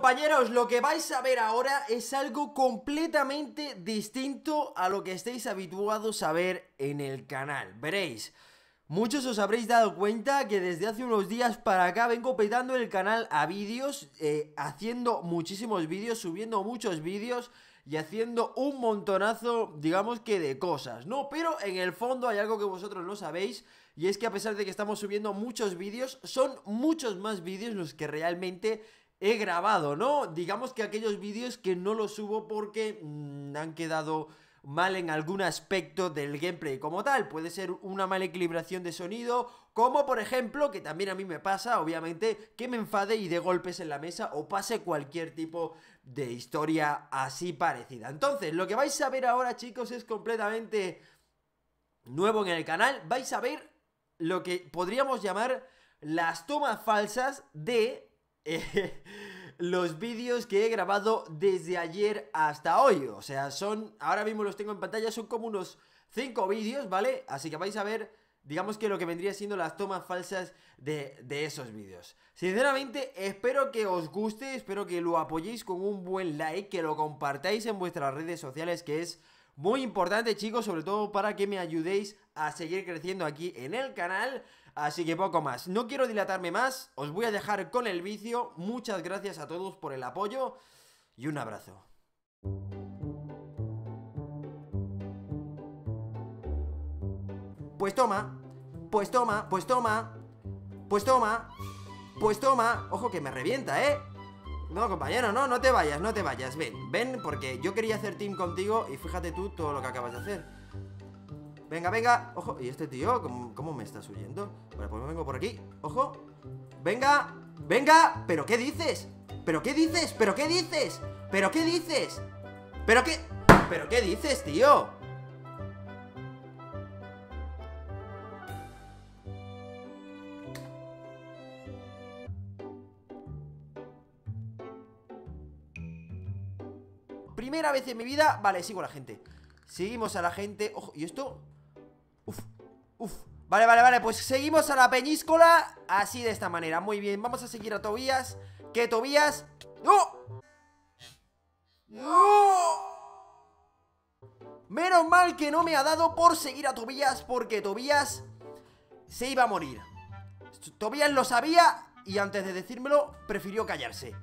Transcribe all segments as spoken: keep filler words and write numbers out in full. compañeros, lo que vais a ver ahora es algo completamente distinto a lo que estáis habituados a ver en el canal. Veréis, muchos os habréis dado cuenta que desde hace unos días para acá vengo petando el canal a vídeos, eh, haciendo muchísimos vídeos, subiendo muchos vídeos y haciendo un montonazo, digamos que de cosas, ¿no? Pero en el fondo hay algo que vosotros no sabéis, y es que a pesar de que estamos subiendo muchos vídeos, son muchos más vídeos los que realmente he grabado, ¿no? Digamos que aquellos vídeos que no los subo porque mmm, han quedado mal en algún aspecto del gameplay como tal. Puede ser una mala equilibración de sonido, como por ejemplo, que también a mí me pasa, obviamente, que me enfade y dé golpes en la mesa o pase cualquier tipo de historia así parecida. Entonces, lo que vais a ver ahora, chicos, es completamente nuevo en el canal. Vais a ver lo que podríamos llamar las tomas falsas de eh, los vídeos que he grabado desde ayer hasta hoy. O sea, son, ahora mismo los tengo en pantalla, son como unos cinco vídeos, ¿vale? Así que vais a ver, digamos que lo que vendría siendo las tomas falsas de, de esos vídeos. Sinceramente, espero que os guste, espero que lo apoyéis con un buen like, que lo compartáis en vuestras redes sociales, que es muy importante, chicos, sobre todo para que me ayudéis a seguir creciendo aquí en el canal. Así que poco más, no quiero dilatarme más, os voy a dejar con el vicio. Muchas gracias a todos por el apoyo y un abrazo. Pues toma, pues toma, pues toma, pues toma, pues toma. Ojo que me revienta, ¿eh? No, compañero, no, no te vayas, no te vayas. Ven, ven, porque yo quería hacer team contigo y fíjate tú todo lo que acabas de hacer. Venga, venga, ojo, ¿y este tío? ¿Cómo, cómo me estás huyendo? Bueno, pues me vengo por aquí, ojo. Venga, venga, ¿pero qué dices? ¿Pero qué dices? ¿Pero qué dices? ¿Pero qué dices? ¿Pero qué? ¿Pero qué dices, tío? Primera vez en mi vida, vale, sigo a la gente. Seguimos a la gente, ojo, ¿y esto? Uf, uf, vale, vale, vale, pues seguimos a la peñíscola. Así de esta manera, muy bien, vamos a seguir a Tobías. ¿Qué Tobías? ¡No! ¡No! Menos mal que no me ha dado por seguir a Tobías, porque Tobías se iba a morir. Tobías lo sabía y antes de decírmelo prefirió callarse.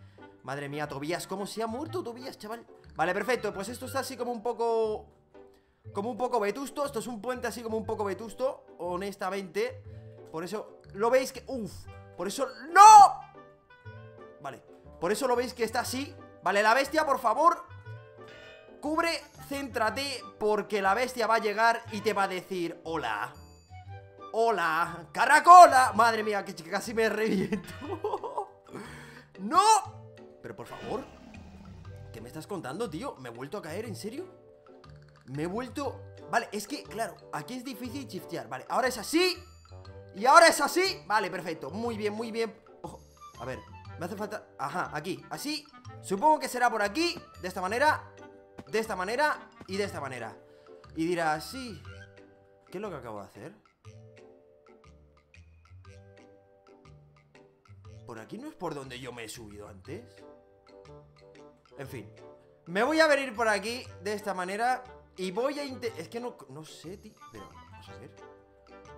Madre mía, Tobías, ¿cómo se ha muerto Tobías, chaval? Vale, perfecto, pues esto está así como un poco... Como un poco vetusto, esto es un puente así como un poco vetusto, honestamente. Por eso, lo veis que... Uf, por eso... ¡No! Vale, por eso lo veis que está así. Vale, la bestia, por favor, cubre, céntrate, porque la bestia va a llegar y te va a decir hola. Hola, caracola. Madre mía, que casi me reviento. ¡No! Pero por favor, ¿qué me estás contando, tío? ¿Me he vuelto a caer? ¿En serio? Me he vuelto... Vale, es que, claro, aquí es difícil shiftear. Vale, ahora es así. Y ahora es así. Vale, perfecto, muy bien, muy bien. Ojo, a ver, me hace falta... Ajá, aquí, así. Supongo que será por aquí, de esta manera. De esta manera y de esta manera. Y dirás, sí, ¿qué es lo que acabo de hacer? Por aquí no es por donde yo me he subido antes. En fin, me voy a venir por aquí de esta manera y voy a intentar... Es que no, no sé, tío. Pero, vamos a ver.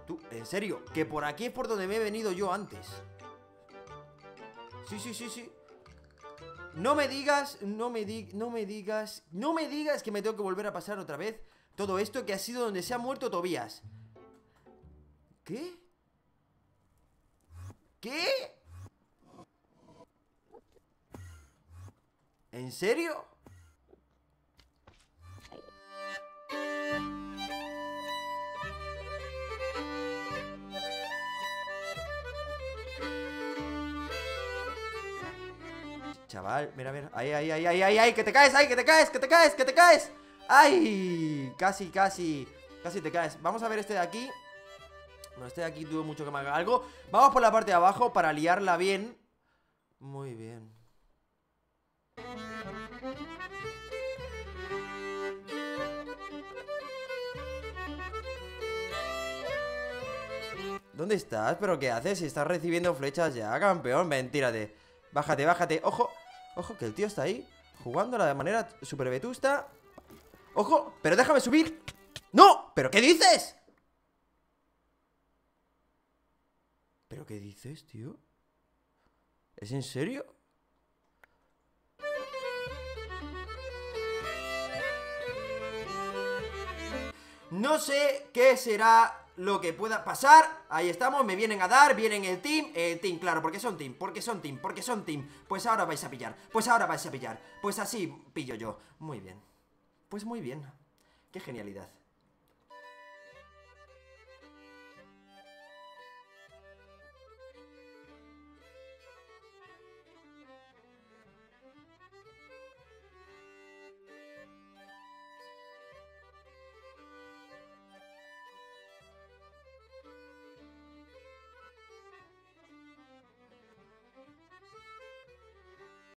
Tú, en serio, que por aquí es por donde me he venido yo antes. Sí, sí, sí, sí. No me digas, no me di... no me digas... No me digas que me tengo que volver a pasar otra vez todo esto, que ha sido donde se ha muerto Tobías. ¿Qué? ¿Qué? ¿En serio? Chaval, mira, mira. Ay, ay, ay, ay, ay, ay, que te caes, ay, que te caes, que te caes, que te caes. Ay, casi, casi, casi te caes. Vamos a ver este de aquí. No, este de aquí tuvo mucho que me haga algo. Vamos por la parte de abajo para liarla bien. Muy bien. ¿Dónde estás? ¿Pero qué haces? Si estás recibiendo flechas ya, campeón. Ven, tírate. Bájate, bájate. Ojo, Ojo, que el tío está ahí jugándola de manera súper vetusta. Ojo, pero déjame subir. ¡No! ¿Pero qué dices? ¿Pero qué dices, tío? ¿Es en serio? No sé qué será lo que pueda pasar. Ahí estamos, me vienen a dar, vienen el team. El team, claro, porque son team, porque son team, porque son team. Pues ahora vais a pillar, pues ahora vais a pillar. Pues así pillo yo. Muy bien. Pues muy bien. Qué genialidad.